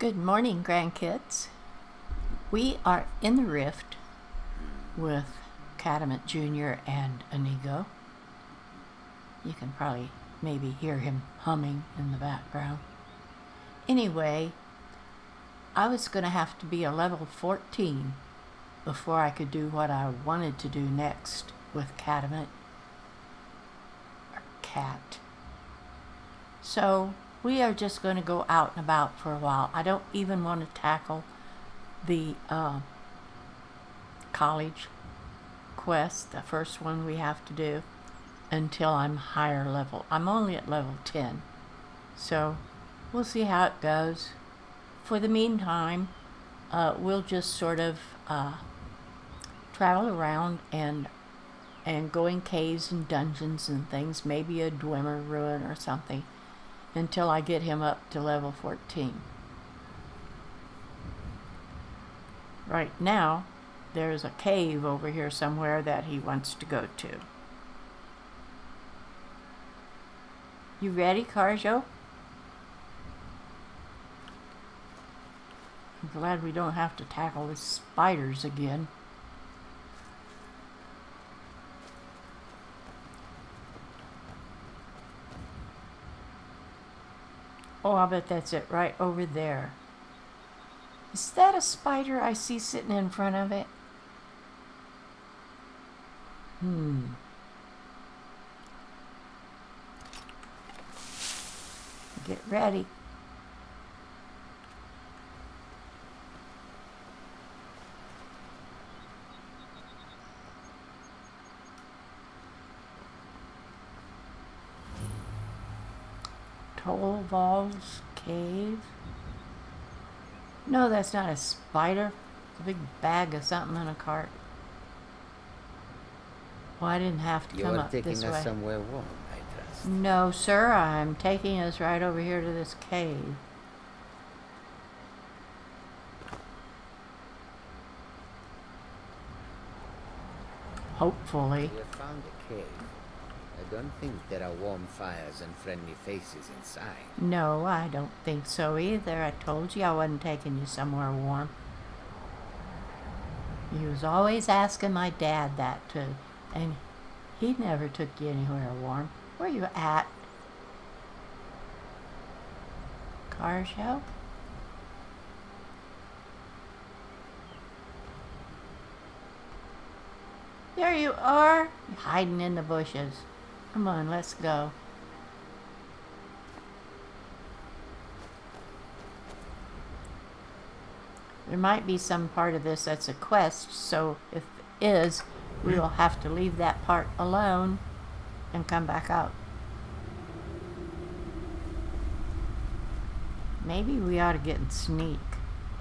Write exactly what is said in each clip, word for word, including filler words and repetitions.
Good morning, grandkids. We are in the rift with Katamet Junior and Inigo. You can probably maybe hear him humming in the background. Anyway, I was going to have to be a level fourteen before I could do what I wanted to do next with Katamet, or Cat. So we are just going to go out and about for a while. I don't even want to tackle the uh, college quest, the first one we have to do, until I'm higher level. I'm only at level ten, so we'll see how it goes. For the meantime, uh, we'll just sort of uh, travel around and and go in caves and dungeons and things, maybe a Dwemer ruin or something, until I get him up to level fourteen. Right now, there's a cave over here somewhere that he wants to go to. You ready, Carjo? I'm glad we don't have to tackle the spiders again. Oh, I bet that's it right over there. Is that a spider I see sitting in front of it? Hmm. Get ready. Toll Cave. No, that's not a spider. It's a big bag of something in a cart. Well, I didn't have to you come up this way. You're taking us somewhere warm, I trust. No, sir. I'm taking us right over here to this cave. Hopefully. We have found a cave. I don't think there are warm fires and friendly faces inside. No, I don't think so either. I told you I wasn't taking you somewhere warm. You was always asking my dad that too, and he never took you anywhere warm. Where you at? Carjo? There you are! You're hiding in the bushes. Come on, let's go. There might be some part of this that's a quest, so if it is, we will have to leave that part alone and come back out. Maybe we ought to get in sneak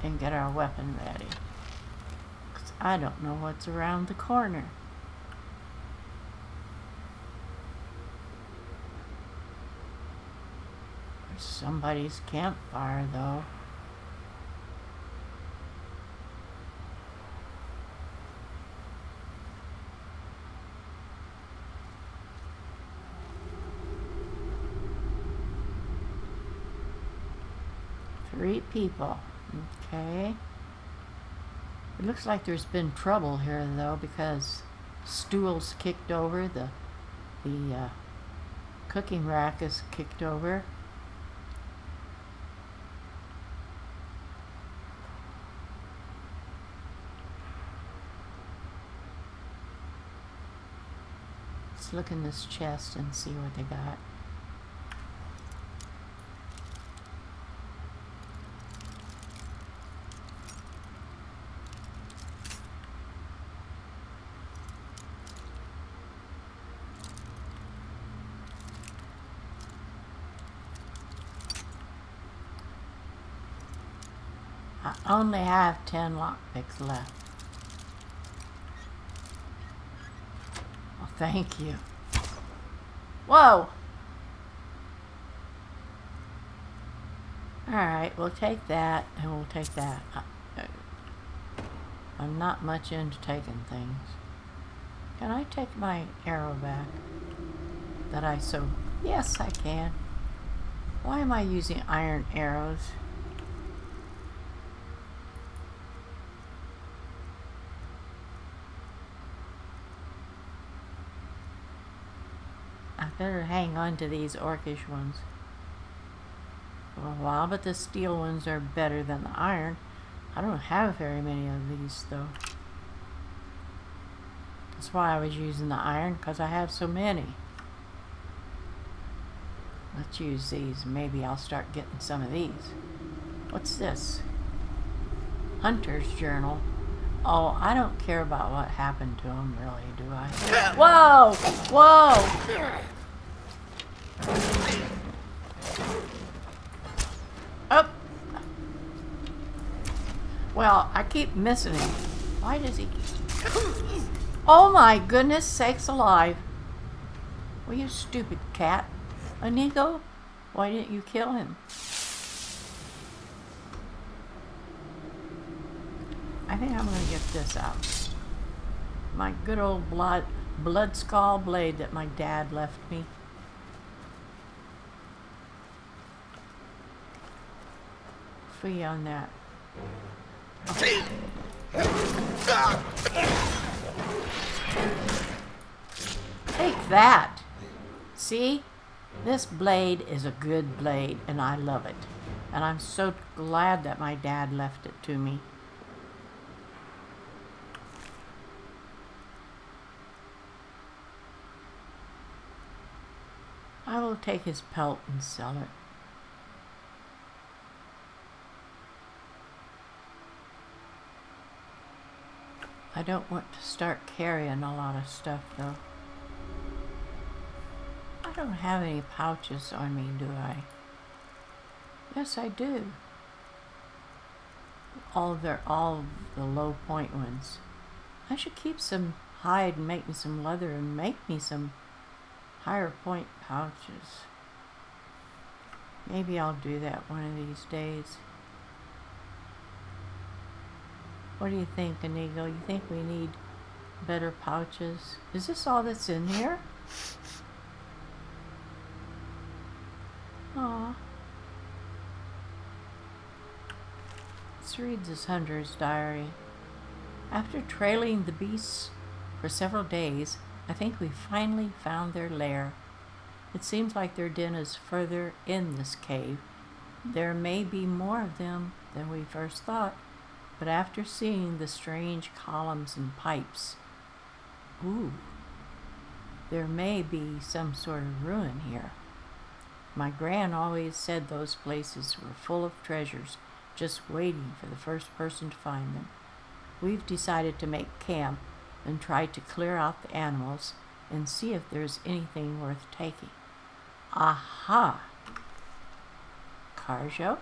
and get our weapon ready, 'cause I don't know what's around the corner. Somebody's campfire, though. Three people. Okay. It looks like there's been trouble here, though, because stools kicked over, the the uh, cooking rack is kicked over. Let's look in this chest and see what they got. I only have ten lockpicks left. Thank you. Whoa! Alright, we'll take that, and we'll take that. I'm not much into taking things. Can I take my arrow back? That I so... Yes, I can. Why am I using iron arrows? Better hang on to these orcish ones for a while, but the steel ones are better than the iron. I don't have very many of these though. That's why I was using the iron, because I have so many. Let's use these. Maybe I'll start getting some of these. What's this? Hunter's Journal. Oh, I don't care about what happened to him, really, do I? Whoa! Whoa! Oh! Well, I keep missing him. Why does he keep... Oh my goodness sakes alive! Well, you stupid cat. Inigo, why didn't you kill him? I think I'm going to get this out. My good old blood, blood skull blade that my dad left me. Free on that. Okay. Take that! See? This blade is a good blade and I love it. And I'm so glad that my dad left it to me. I will take his pelt and sell it. I don't want to start carrying a lot of stuff though. I don't have any pouches on me, do I? Yes, I do. All they're all the low point ones. I should keep some hide and make me some leather and make me some higher point pouches. Maybe I'll do that one of these days. What do you think, Inigo? You think we need better pouches? Is this all that's in here? Aw. Let's read this hunter's diary. After trailing the beasts for several days, I think we finally found their lair. It seems like their den is further in this cave. There may be more of them than we first thought, but after seeing the strange columns and pipes, ooh, there may be some sort of ruin here. My gran always said those places were full of treasures, just waiting for the first person to find them. We've decided to make camp and try to clear out the animals and see if there's anything worth taking. Aha! Carjo?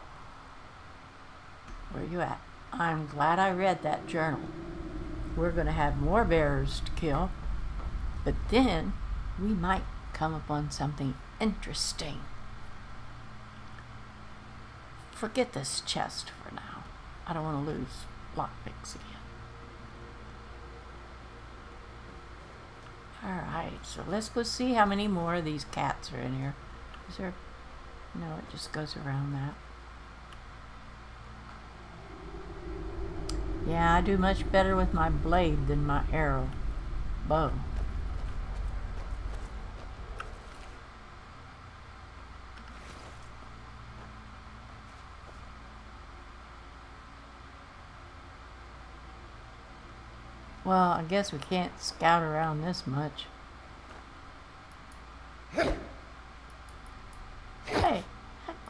Where you at? I'm glad I read that journal. We're going to have more bears to kill, but then we might come upon something interesting. Forget this chest for now. I don't want to lose lockpicks again. Alright, so let's go see how many more of these cats are in here. Is there... No, it just goes around that. Yeah, I do much better with my blade than my arrow. Bow. Well, I guess we can't scout around this much. Hey,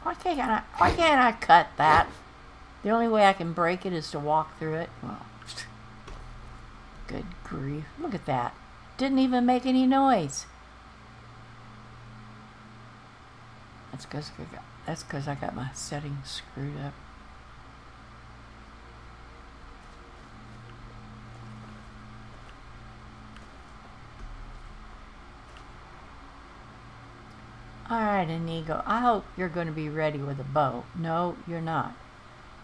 why can't I, why can't I cut that? The only way I can break it is to walk through it. Well, good grief. Look at that. Didn't even make any noise. That's 'cause I got, that's 'cause I got my settings screwed up. Alright, Inigo, I hope you're going to be ready with a bow. No, you're not.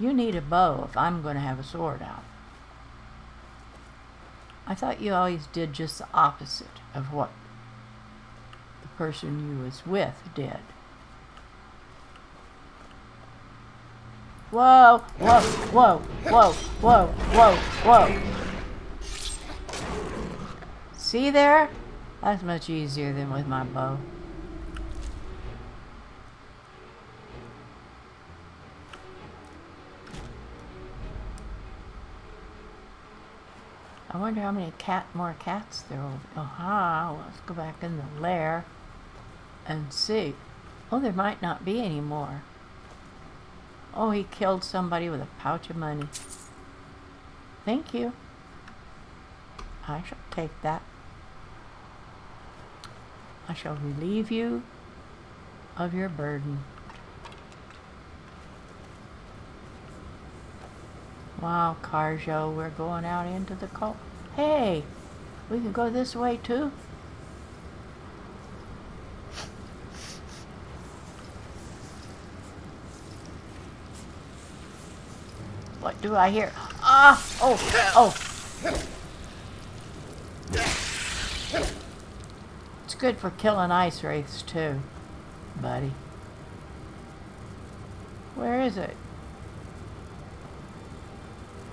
You need a bow if I'm going to have a sword out. I thought you always did just the opposite of what the person you was with did. Whoa, whoa, whoa, whoa, whoa, whoa, whoa. See there? That's much easier than with my bow. I wonder how many cat more cats there will be. Aha, let's go back in the lair and see. Oh, there might not be any more. Oh, he killed somebody with a pouch of money. Thank you. I shall take that. I shall relieve you of your burden. Wow, Carjo, we're going out into the cold. Hey, we can go this way too. What do I hear? Ah! Oh! Oh! It's good for killing ice wraiths too, buddy. Where is it?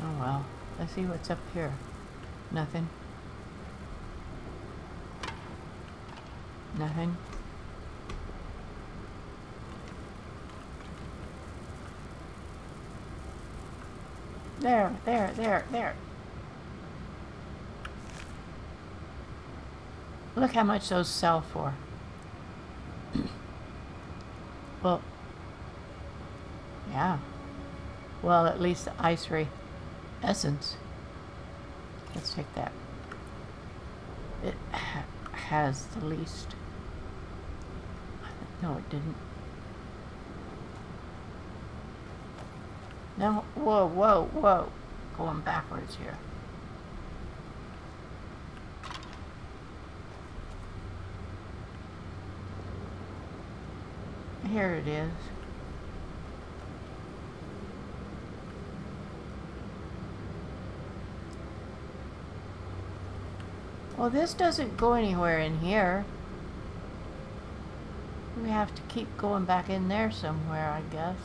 Oh well, let's see what's up here. Nothing. Nothing. There, there, there, there. Look how much those sell for. Well, yeah. Well, at least the ice wraith essence. Let's take that. It ha has the least. No, it didn't. Now, whoa, whoa, whoa. Going backwards here. Here it is. Well, this doesn't go anywhere in here. We have to keep going back in there somewhere, I guess.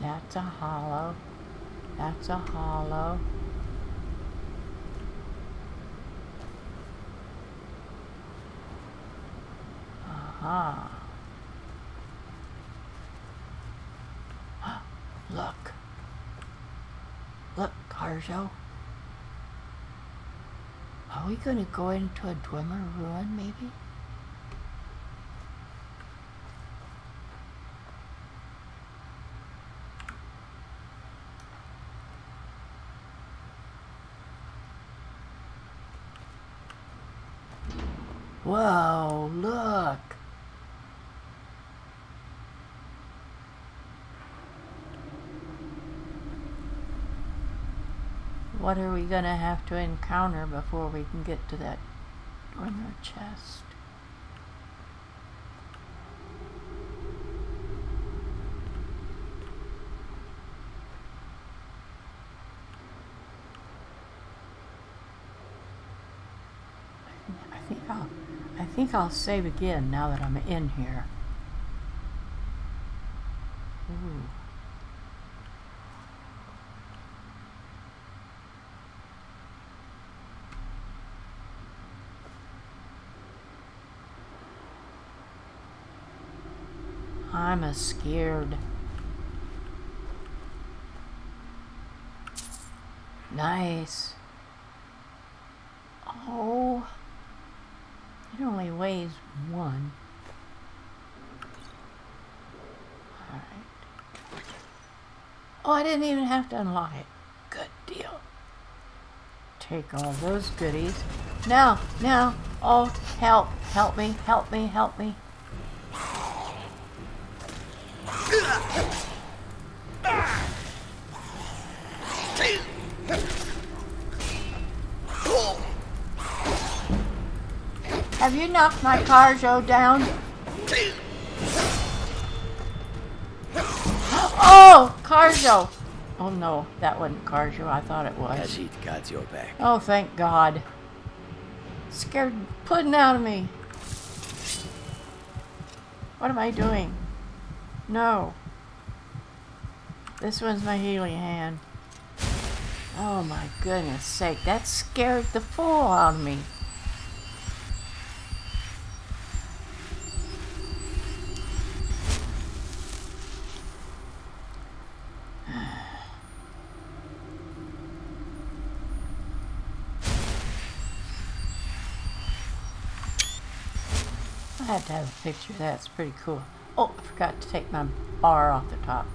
That's a hollow. That's a hollow. Aha. Look. Look, Carjo. Are we going to go into a Dwemer ruin, maybe? Whoa, look. What are we going to have to encounter before we can get to that Dwemer chest? I think I'll I think I'll save again now that I'm in here. Ooh. I'm a scared. Nice. Oh. It only weighs one. All right. Oh, I didn't even have to unlock it. Good deal. Take all those goodies. Now, now, oh, help, help me, help me, help me. Have you knocked my Carjo down? Oh, Carjo! Oh no, that wasn't Carjo. I thought it was. Yes, he got your back. Oh, thank God. Scared pudding out of me. What am I doing? No. This one's my healing hand. Oh my goodness sake, that scared the fool out of me. I have to have a picture of that. It's pretty cool. Oh, I forgot to take my bar off the top.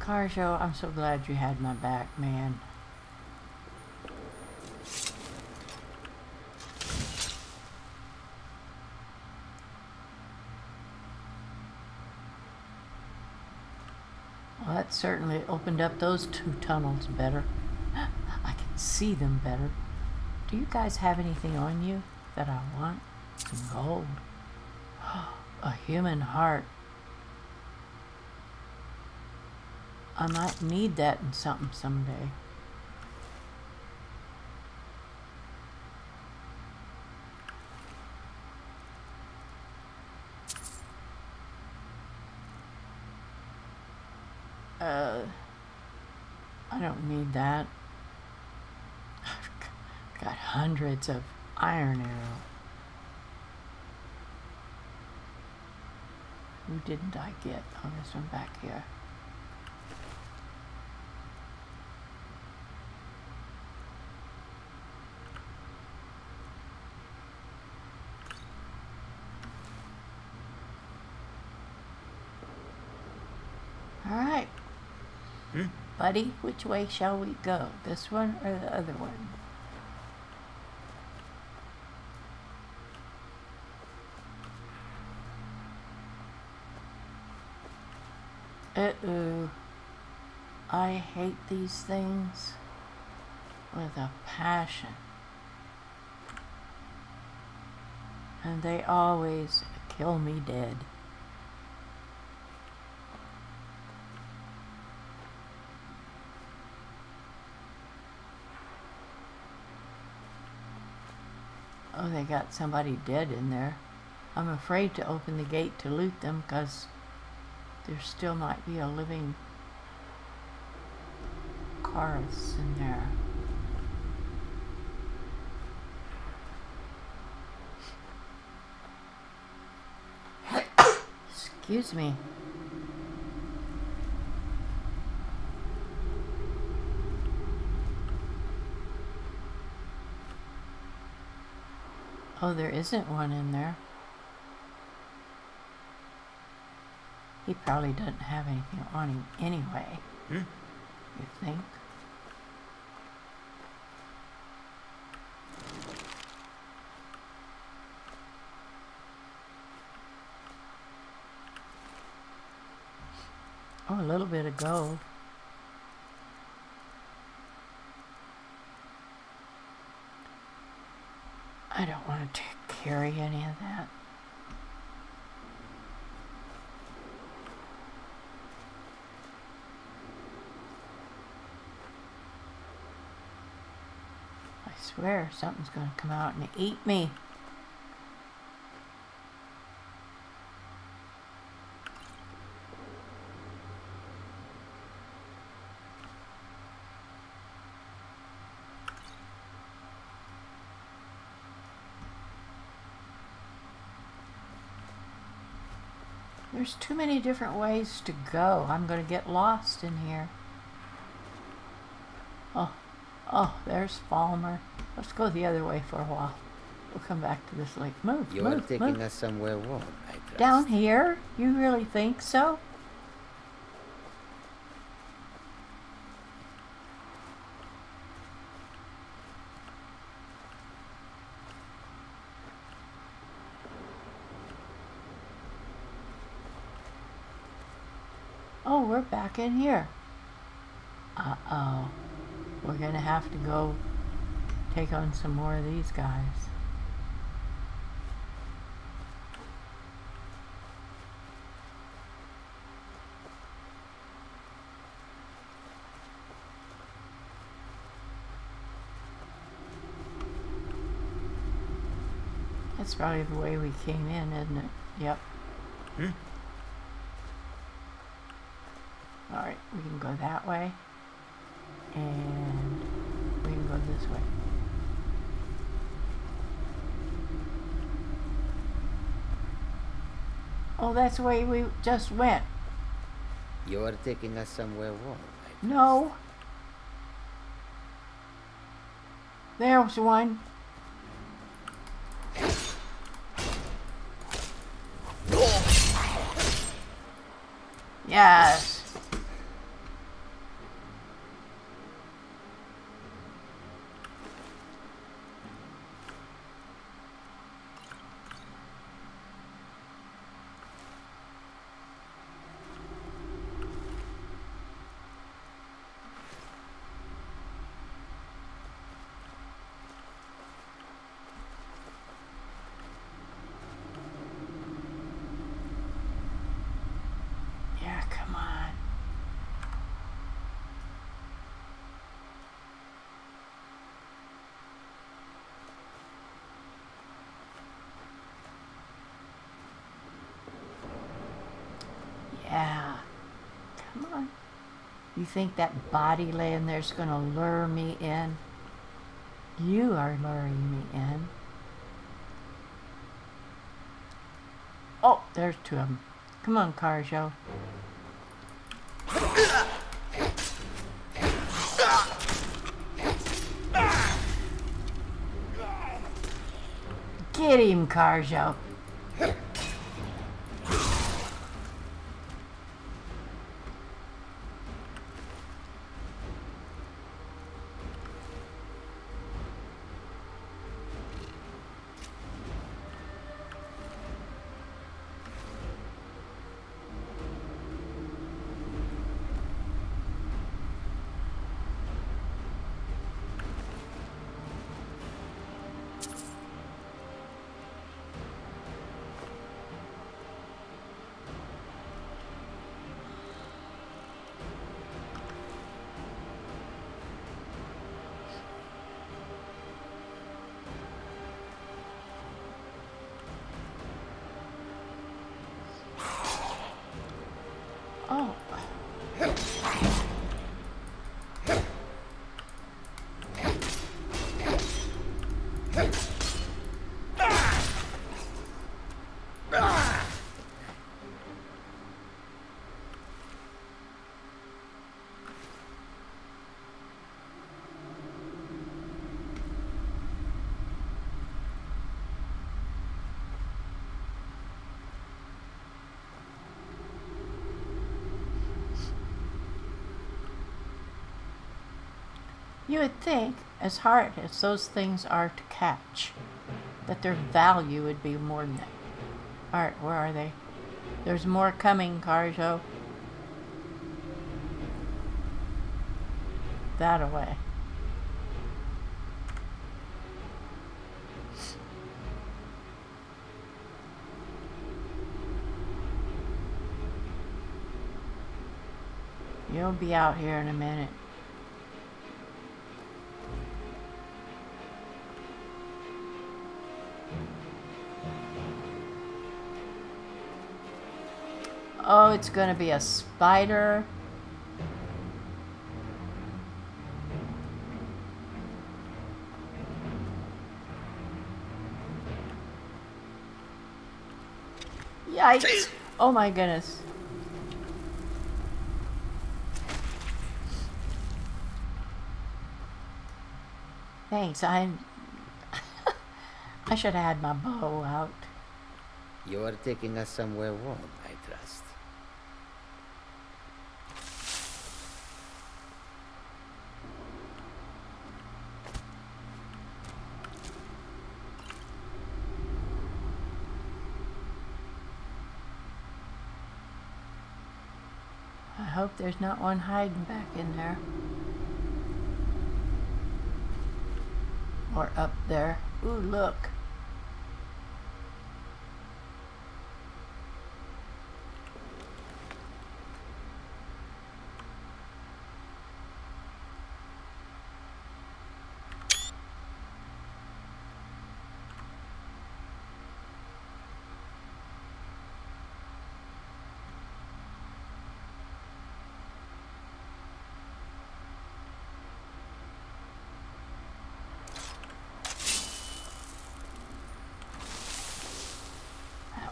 Carjo, I'm so glad you had my back, man. Well, that certainly opened up those two tunnels better. I can see them better. Do you guys have anything on you that I want? Some gold. A human heart. I might need that in something someday. Uh, I don't need that. I've got hundreds of iron arrows. Who didn't I get? Oh, this one back here. Alright. Hmm? Buddy, which way shall we go? This one or the other one? Uh-oh. I hate these things with a passion. And they always kill me dead. Oh, they got somebody dead in there. I'm afraid to open the gate to loot them because there still might be a living chorus in there. Excuse me. Oh, there isn't one in there. He probably doesn't have anything on him anyway. Hmm? You think? Oh, a little bit of gold. I don't want to carry any of that. I swear something's going to come out and eat me. There's too many different ways to go. I'm going to get lost in here. Oh, oh, there's Falmer. Let's go the other way for a while. We'll come back to this lake. Move, you move, are taking move. us somewhere warm, I guess. Down here? You really think so? Oh, we're back in here. Uh-oh. We're going to have to go take on some more of these guys. That's probably the way we came in, isn't it? Yep. Hmm? Alright, we can go that way, and we can go this way. Oh, that's the way we just went. You are taking us somewhere warm. No. There's one. Yes. You think that body laying there's going to lure me in? You are luring me in. Oh, there's two of them. Come on, Carjo. Get him, Carjo. You would think, as hard as those things are to catch, that their value would be more than that. Alright, where are they? There's more coming, Carjo. That away. You'll be out here in a minute. Oh, it's going to be a spider. Yikes. Oh my goodness. Thanks. I I should have had my bow out. You are taking us somewhere warm, I trust. I hope there's not one hiding back in there. Or up there. Ooh, look.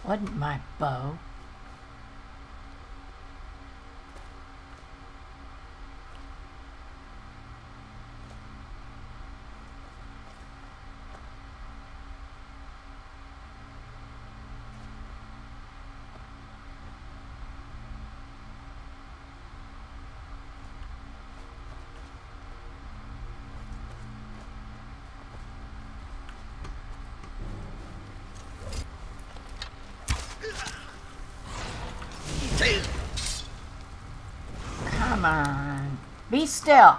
Wasn't my bow. Come on. Be still.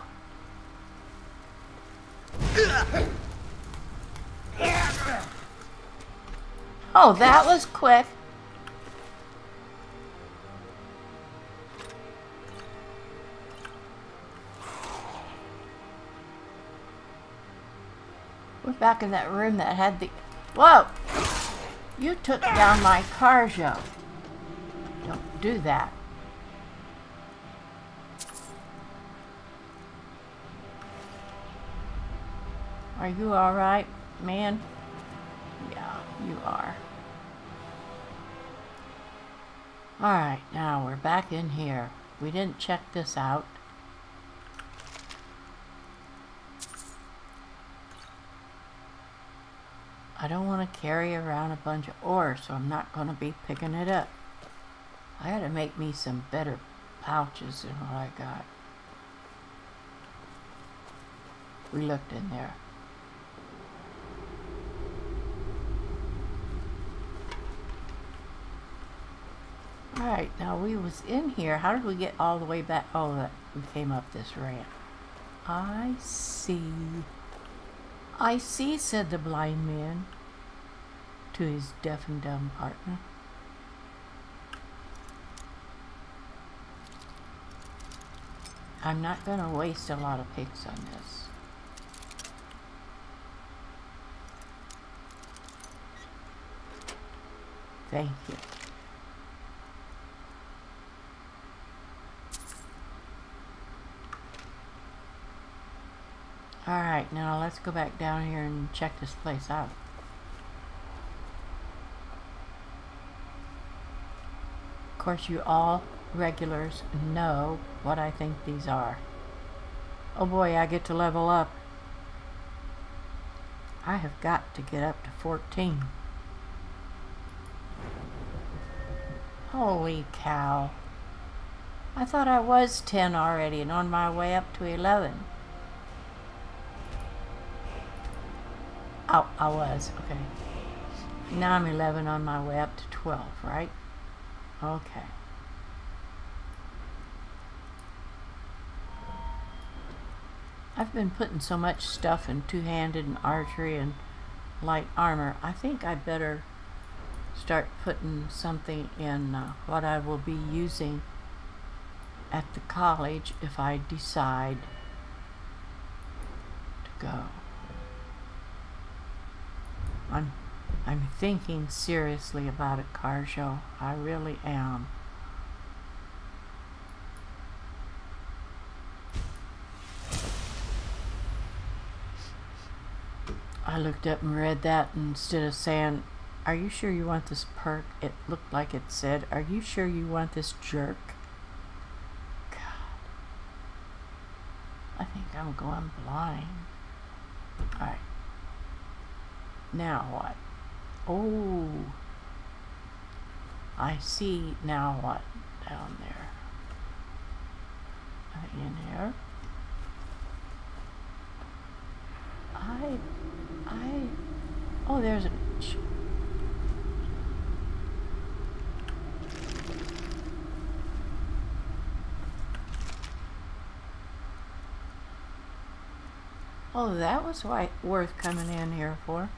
Oh, that was quick. We're back in that room that had the... Whoa! You took down my Carjo. Don't do that. Are you alright, man? Yeah, you are. Alright, now we're back in here. We didn't check this out. I don't want to carry around a bunch of ore, so I'm not going to be picking it up. I gotta make me some better pouches than what I got. We looked in there. Alright, now we was in here. How did we get all the way back? Oh, that we came up this ramp. I see. I see, said the blind man to his deaf and dumb partner. I'm not going to waste a lot of pigs on this. Thank you. Alright, now let's go back down here and check this place out. Of course, you all regulars know what I think these are. Oh boy, I get to level up. I have got to get up to fourteen. Holy cow. I thought I was ten already and on my way up to eleven. Oh, I was. Okay. Now I'm eleven on my way up to twelve, right? Okay. I've been putting so much stuff in two-handed and archery and light armor. I think I better start putting something in uh, what I will be using at the college if I decide to go. I'm, I'm thinking seriously about it, Carjo. I really am. I looked up and read that, and instead of saying, "Are you sure you want this perk?" it looked like it said, "Are you sure you want this jerk?" God. I think I'm going blind. Alright. Now what? Oh. I see. Now what? Down there. In here. I... I... Oh, there's a... Oh, that was why worth coming in here for.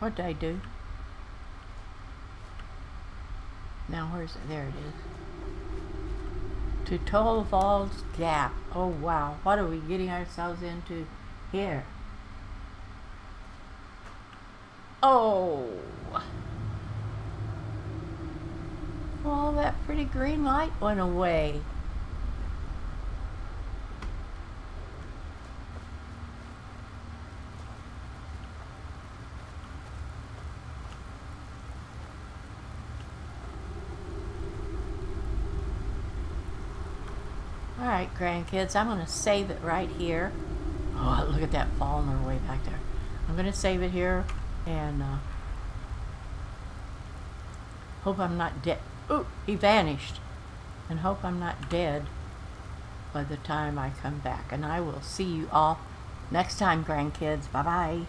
What'd I do? Now where's it? There it is. To Tollvald's Gap. Oh wow, what are we getting ourselves into here? Oh! Well, that pretty green light went away. Alright, grandkids, I'm going to save it right here. Oh, look at that Falmer way back there. I'm going to save it here and uh, hope I'm not dead. Ooh, he vanished. And hope I'm not dead by the time I come back. And I will see you all next time, grandkids. Bye-bye.